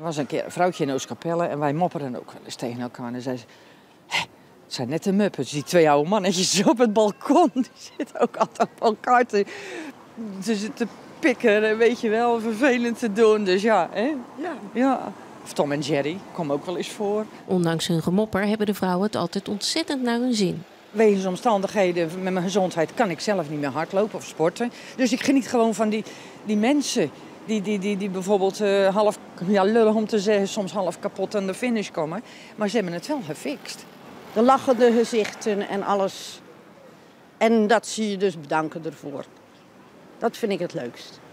Er was een keer een vrouwtje in Oostkapelle en wij mopperen ook wel eens tegen elkaar. En dan zei ze, hé, het zijn net de Muppets, die twee oude mannetjes op het balkon. Die zitten ook altijd op elkaar te pikken, weet je wel, vervelend te doen. Dus ja, hè? Ja. Ja. Of Tom en Jerry, kwam ook wel eens voor. Ondanks hun gemopper hebben de vrouwen het altijd ontzettend naar hun zin. Wegens omstandigheden met mijn gezondheid kan ik zelf niet meer hardlopen of sporten. Dus ik geniet gewoon van die mensen die bijvoorbeeld half, ja, lullig om te zeggen, soms half kapot aan de finish komen. Maar ze hebben het wel gefixt. De lachende gezichten en alles. En dat zie je dus bedanken ervoor. Dat vind ik het leukst.